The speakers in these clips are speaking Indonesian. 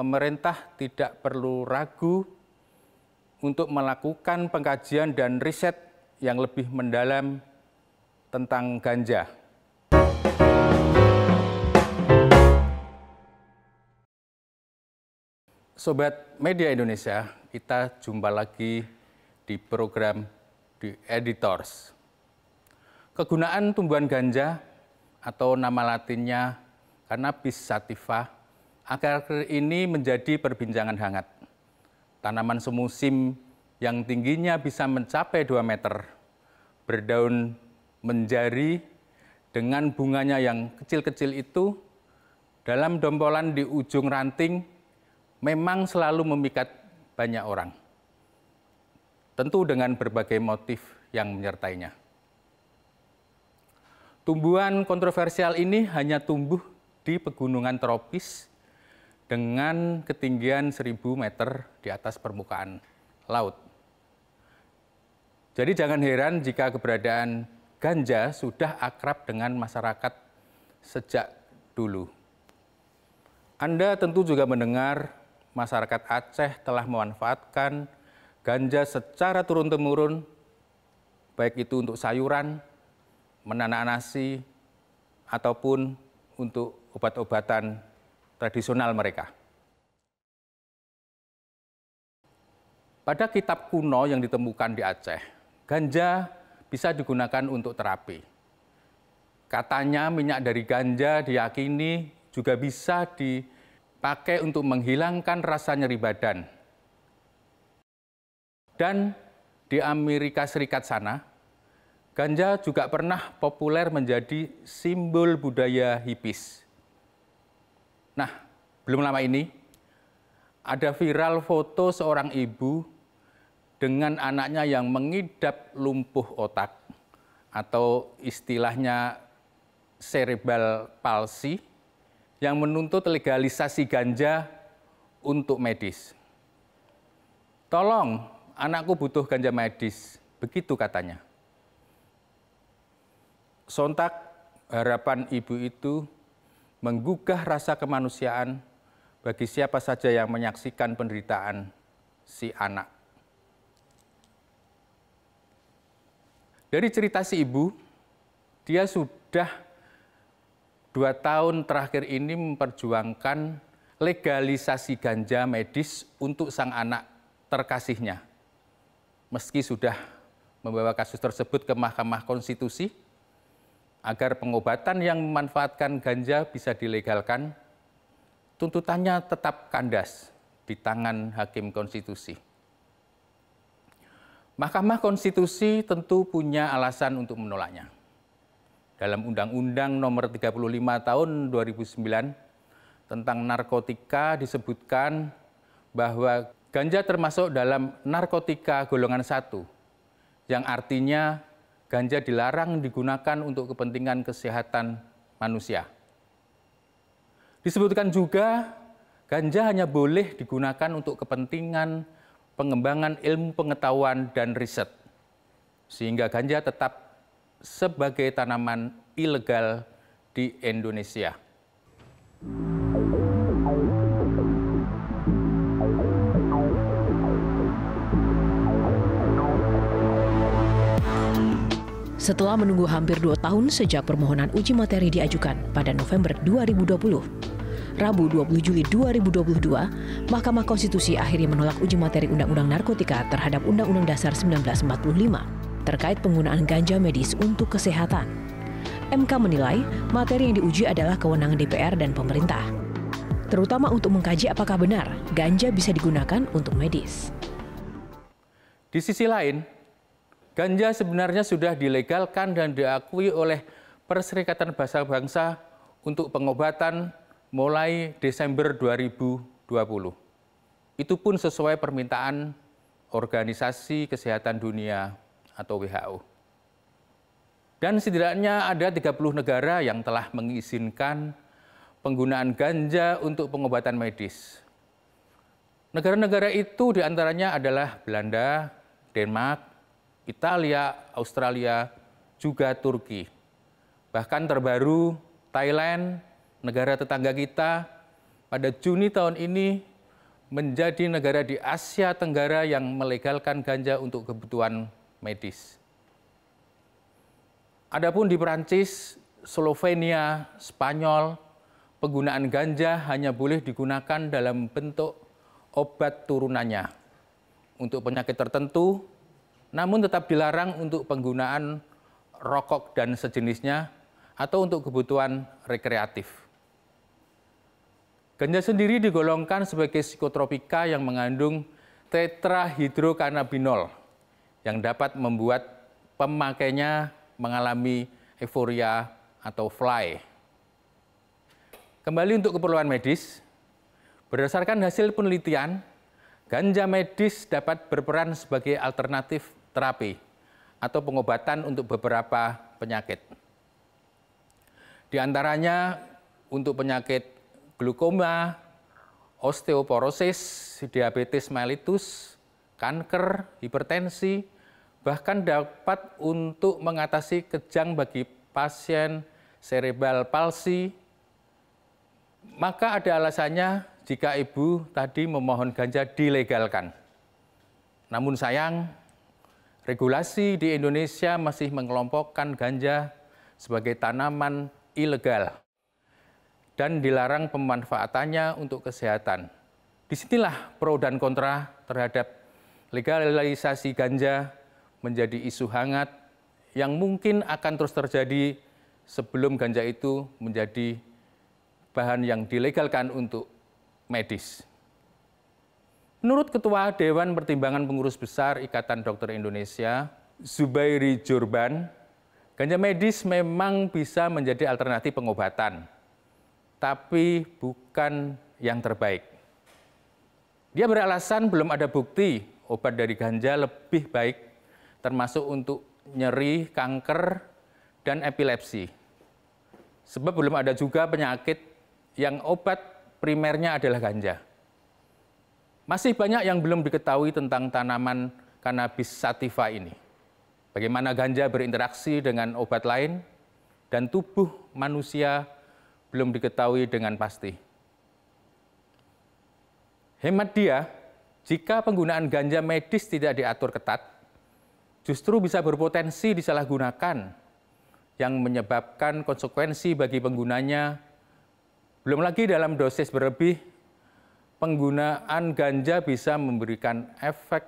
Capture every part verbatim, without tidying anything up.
pemerintah tidak perlu ragu untuk melakukan pengkajian dan riset yang lebih mendalam tentang ganja. Sobat Media Indonesia, kita jumpa lagi di program The Editors. Kegunaan tumbuhan ganja atau nama latinnya Cannabis sativa akhir-akhir ini menjadi perbincangan hangat. Tanaman semusim yang tingginya bisa mencapai dua meter, berdaun menjari dengan bunganya yang kecil-kecil itu dalam dompolan di ujung ranting memang selalu memikat banyak orang. Tentu dengan berbagai motif yang menyertainya. Tumbuhan kontroversial ini hanya tumbuh di pegunungan tropis dengan ketinggian seribu meter di atas permukaan laut. Jadi jangan heran jika keberadaan ganja sudah akrab dengan masyarakat sejak dulu. Anda tentu juga mendengar masyarakat Aceh telah memanfaatkan ganja secara turun-temurun, baik itu untuk sayuran, menanam nasi, ataupun untuk obat-obatan tradisional mereka. Pada kitab kuno yang ditemukan di Aceh, ganja bisa digunakan untuk terapi. Katanya minyak dari ganja diyakini juga bisa di pakai untuk menghilangkan rasa nyeri badan. Dan di Amerika Serikat sana, ganja juga pernah populer menjadi simbol budaya hippies. Nah, belum lama ini, ada viral foto seorang ibu dengan anaknya yang mengidap lumpuh otak, atau istilahnya cerebral palsy, yang menuntut legalisasi ganja untuk medis. Tolong, anakku butuh ganja medis, begitu katanya. Sontak, harapan ibu itu menggugah rasa kemanusiaan bagi siapa saja yang menyaksikan penderitaan si anak. Dari cerita si ibu, dia sudah Dua tahun terakhir ini memperjuangkan legalisasi ganja medis untuk sang anak terkasihnya. Meski sudah membawa kasus tersebut ke Mahkamah Konstitusi, agar pengobatan yang memanfaatkan ganja bisa dilegalkan, tuntutannya tetap kandas di tangan Hakim Konstitusi. Mahkamah Konstitusi tentu punya alasan untuk menolaknya. Dalam Undang-Undang Nomor tiga puluh lima Tahun dua ribu sembilan tentang narkotika disebutkan bahwa ganja termasuk dalam narkotika golongan satu, yang artinya ganja dilarang digunakan untuk kepentingan kesehatan manusia. Disebutkan juga ganja hanya boleh digunakan untuk kepentingan pengembangan ilmu pengetahuan dan riset, sehingga ganja tetap sebagai tanaman ilegal di Indonesia. Setelah menunggu hampir dua tahun sejak permohonan uji materi diajukan pada November dua ribu dua puluh, Rabu dua puluh Juli dua ribu dua puluh dua, Mahkamah Konstitusi akhirnya menolak uji materi Undang-Undang Narkotika terhadap Undang-Undang Dasar seribu sembilan ratus empat puluh lima. Terkait penggunaan ganja medis untuk kesehatan. M K menilai materi yang diuji adalah kewenangan D P R dan pemerintah, terutama untuk mengkaji apakah benar ganja bisa digunakan untuk medis. Di sisi lain, ganja sebenarnya sudah dilegalkan dan diakui oleh Perserikatan Bangsa Bangsa untuk pengobatan mulai Desember dua ribu dua puluh. Itu pun sesuai permintaan Organisasi Kesehatan Dunia atau W H O. Dan setidaknya ada tiga puluh negara yang telah mengizinkan penggunaan ganja untuk pengobatan medis. Negara-negara itu diantaranya adalah Belanda, Denmark, Italia, Australia, juga Turki. Bahkan terbaru Thailand, negara tetangga kita, pada Juni tahun ini menjadi negara di Asia Tenggara yang melegalkan ganja untuk kebutuhan medis. Adapun di Perancis, Slovenia, Spanyol, penggunaan ganja hanya boleh digunakan dalam bentuk obat turunannya untuk penyakit tertentu, namun tetap dilarang untuk penggunaan rokok dan sejenisnya atau untuk kebutuhan rekreatif. Ganja sendiri digolongkan sebagai psikotropika yang mengandung tetrahidrokanabinol yang dapat membuat pemakainya mengalami euforia atau fly. Kembali untuk keperluan medis, berdasarkan hasil penelitian, ganja medis dapat berperan sebagai alternatif terapi atau pengobatan untuk beberapa penyakit. Di antaranya untuk penyakit glaukoma, osteoporosis, diabetes mellitus, kanker, hipertensi, bahkan dapat untuk mengatasi kejang bagi pasien cerebral palsy. Maka ada alasannya jika ibu tadi memohon ganja dilegalkan. Namun sayang, regulasi di Indonesia masih mengelompokkan ganja sebagai tanaman ilegal dan dilarang pemanfaatannya untuk kesehatan. Disinilah pro dan kontra terhadap legalisasi ganja menjadi isu hangat yang mungkin akan terus terjadi sebelum ganja itu menjadi bahan yang dilegalkan untuk medis. Menurut Ketua Dewan Pertimbangan Pengurus Besar Ikatan Dokter Indonesia, Zubairi Jurban, ganja medis memang bisa menjadi alternatif pengobatan, tapi bukan yang terbaik. Dia beralasan belum ada bukti obat dari ganja lebih baik, termasuk untuk nyeri, kanker, dan epilepsi. Sebab belum ada juga penyakit yang obat primernya adalah ganja. Masih banyak yang belum diketahui tentang tanaman cannabis sativa ini. Bagaimana ganja berinteraksi dengan obat lain, dan tubuh manusia belum diketahui dengan pasti. Hemat dia, jika penggunaan ganja medis tidak diatur ketat, justru bisa berpotensi disalahgunakan, yang menyebabkan konsekuensi bagi penggunanya. Belum lagi dalam dosis berlebih, penggunaan ganja bisa memberikan efek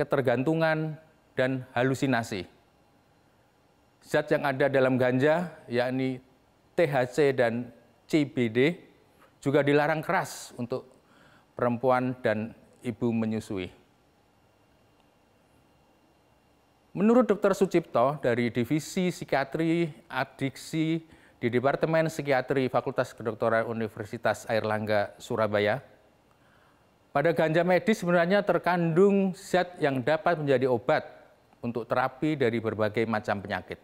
ketergantungan dan halusinasi. Zat yang ada dalam ganja, yakni T H C dan C B D, juga dilarang keras untuk perempuan dan ibu menyusui. Menurut Dokter Sucipto dari Divisi Psikiatri Adiksi di Departemen Psikiatri Fakultas Kedokteran Universitas Airlangga, Surabaya, pada ganja medis sebenarnya terkandung zat yang dapat menjadi obat untuk terapi dari berbagai macam penyakit.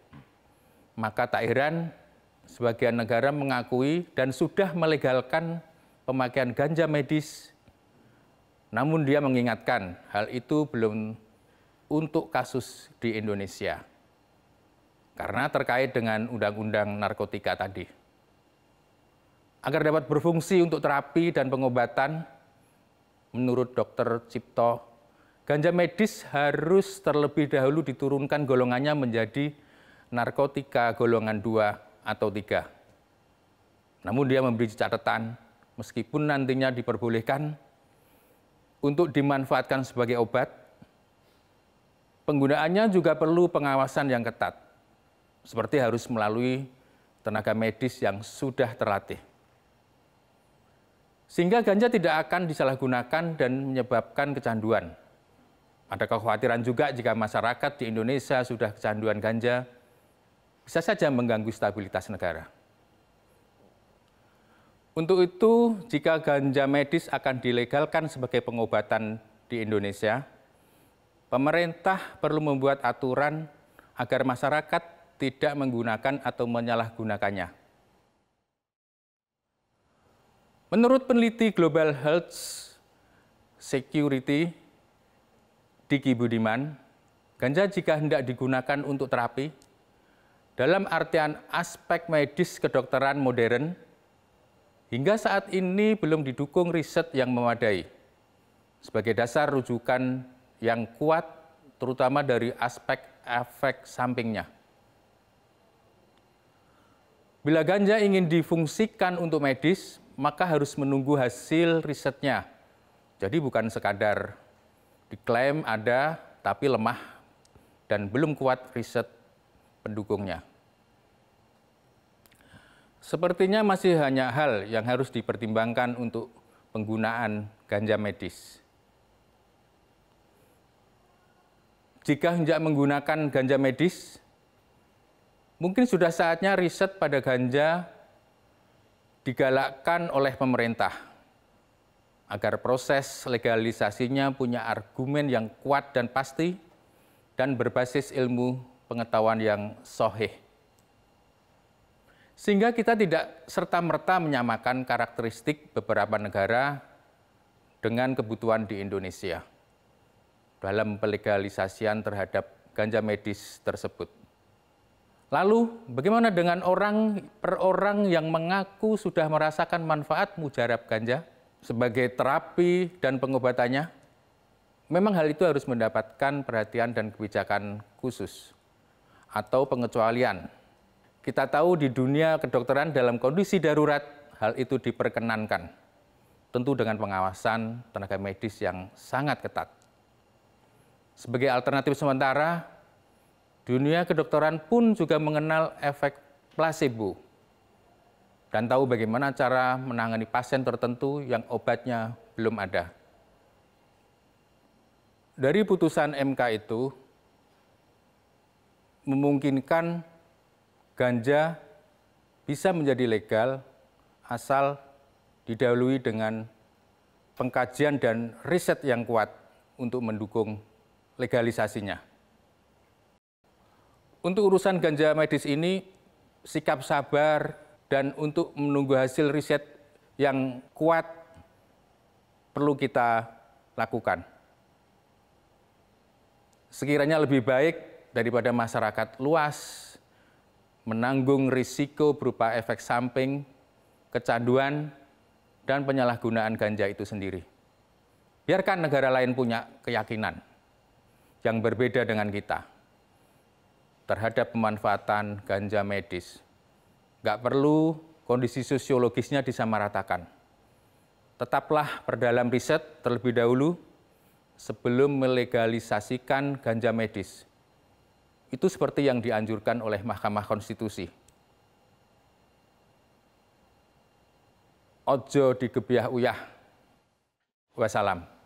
Maka tak heran sebagian negara mengakui dan sudah melegalkan pemakaian ganja medis, namun dia mengingatkan hal itu belum untuk kasus di Indonesia, karena terkait dengan undang-undang narkotika tadi. Agar dapat berfungsi untuk terapi dan pengobatan, menurut Dokter Cipto, ganja medis harus terlebih dahulu diturunkan golongannya menjadi narkotika golongan dua atau tiga. Namun dia memberi catatan, meskipun nantinya diperbolehkan untuk dimanfaatkan sebagai obat, penggunaannya juga perlu pengawasan yang ketat, seperti harus melalui tenaga medis yang sudah terlatih. Sehingga ganja tidak akan disalahgunakan dan menyebabkan kecanduan. Ada kekhawatiran juga jika masyarakat di Indonesia sudah kecanduan ganja, bisa saja mengganggu stabilitas negara. Untuk itu, jika ganja medis akan dilegalkan sebagai pengobatan di Indonesia, pemerintah perlu membuat aturan agar masyarakat tidak menggunakan atau menyalahgunakannya. Menurut peneliti Global Health Security, Diki Budiman, ganja jika hendak digunakan untuk terapi, dalam artian aspek medis kedokteran modern, hingga saat ini belum didukung riset yang memadai sebagai dasar rujukan yang kuat, terutama dari aspek efek sampingnya. Bila ganja ingin difungsikan untuk medis, maka harus menunggu hasil risetnya. Jadi bukan sekadar diklaim ada, tapi lemah dan belum kuat riset pendukungnya. Sepertinya masih hanya hal yang harus dipertimbangkan untuk penggunaan ganja medis. Jika hendak menggunakan ganja medis, mungkin sudah saatnya riset pada ganja digalakkan oleh pemerintah agar proses legalisasinya punya argumen yang kuat dan pasti dan berbasis ilmu pengetahuan yang sahih. Sehingga kita tidak serta-merta menyamakan karakteristik beberapa negara dengan kebutuhan di Indonesia dalam pelegalisasian terhadap ganja medis tersebut. Lalu, bagaimana dengan orang per orang yang mengaku sudah merasakan manfaat mujarab ganja sebagai terapi dan pengobatannya? Memang hal itu harus mendapatkan perhatian dan kebijakan khusus atau pengecualian. Kita tahu di dunia kedokteran dalam kondisi darurat, hal itu diperkenankan. Tentu dengan pengawasan tenaga medis yang sangat ketat. Sebagai alternatif sementara, dunia kedokteran pun juga mengenal efek placebo. Dan tahu bagaimana cara menangani pasien tertentu yang obatnya belum ada. Dari putusan M K itu, memungkinkan ganja bisa menjadi legal asal didahului dengan pengkajian dan riset yang kuat untuk mendukung legalisasinya. Untuk urusan ganja medis ini, sikap sabar dan untuk menunggu hasil riset yang kuat perlu kita lakukan. Sekiranya lebih baik daripada masyarakat luas menanggung risiko berupa efek samping, kecanduan, dan penyalahgunaan ganja itu sendiri. Biarkan negara lain punya keyakinan yang berbeda dengan kita terhadap pemanfaatan ganja medis. Nggak perlu kondisi sosiologisnya disamaratakan. Tetaplah perdalam riset terlebih dahulu sebelum melegalisasikan ganja medis. Itu seperti yang dianjurkan oleh Mahkamah Konstitusi. Ojo digebyah uyah. Wassalam.